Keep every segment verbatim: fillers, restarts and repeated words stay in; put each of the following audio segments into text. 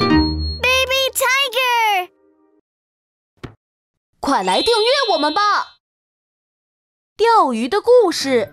Baby Tiger， 快来订阅我们吧！钓鱼的故事。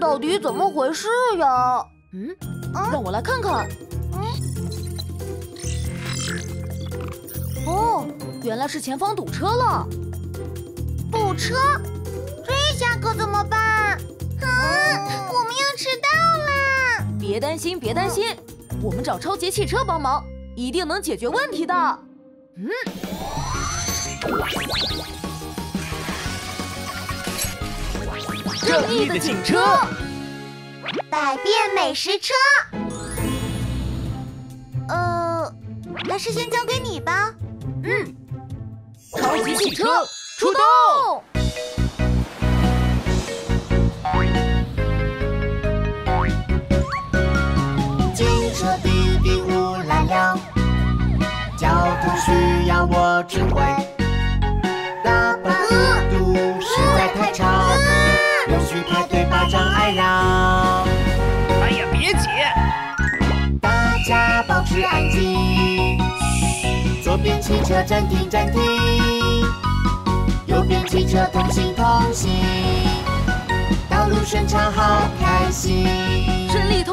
到底怎么回事呀？嗯，让我来看看。嗯、哦，原来是前方堵车了。堵车，这下可怎么办？啊，嗯、我们要迟到啦！别担心，别担心，嗯、我们找超级汽车帮忙，一定能解决问题的。嗯。正义的警车，百变美食车。呃，还是先交给你吧。嗯，超级汽车出动！警车哔哔呜啦啦，交通需要我指挥。大巴嘟嘟实在太吵。 有需排队把障碍让。哎呀，别挤！大家保持安静。左边汽车暂停暂停，右边汽车同行同行，道路顺畅好开心。顺利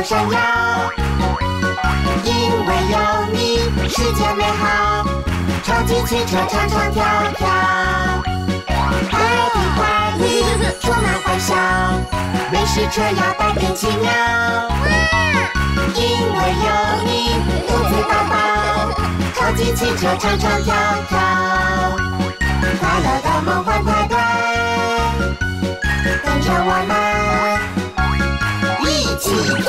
好闪耀，因为有你，世界美好。超级汽车唱唱跳跳，快乐快乐，充满欢笑。美食车要百变奇妙，因为有你，肚子饱饱。超级汽车唱唱跳跳，快乐的梦幻派对，跟着我们。 一起跳！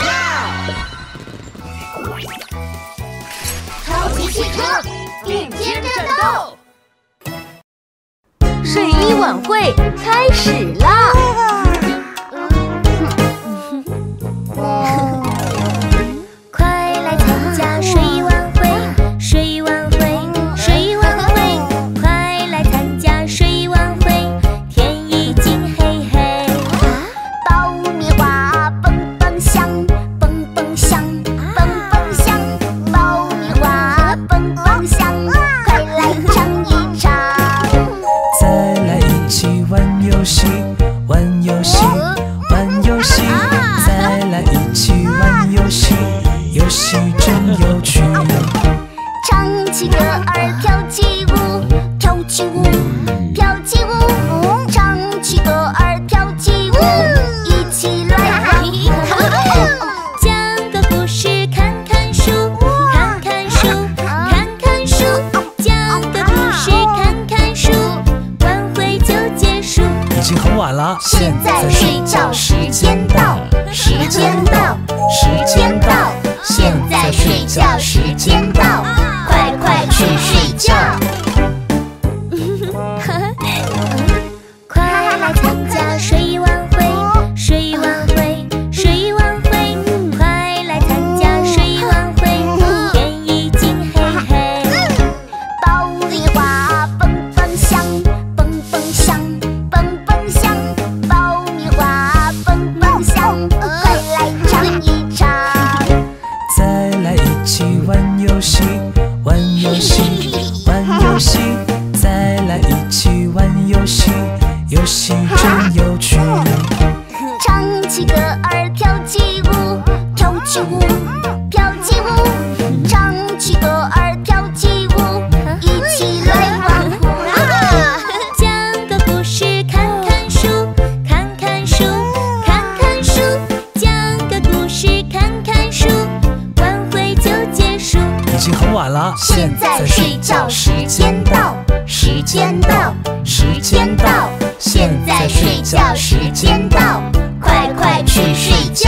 超级汽车顶尖战斗，睡衣晚会开始啦！快来参加睡衣晚会，睡衣晚会，睡衣晚会，快来参加睡衣晚会，天已经黑黑，爆米花蹦。 现在睡觉时间到，时间到，时间到！现在睡觉时间到，快快去睡觉！快来参加睡衣晚会，睡衣晚会，睡衣晚会！快来参加睡衣晚会，天已经黑黑，爆米花蹦蹦响，蹦蹦响，蹦蹦响。 现在睡觉时间到，时间到，时间到！现在睡觉时间到，快快去睡觉。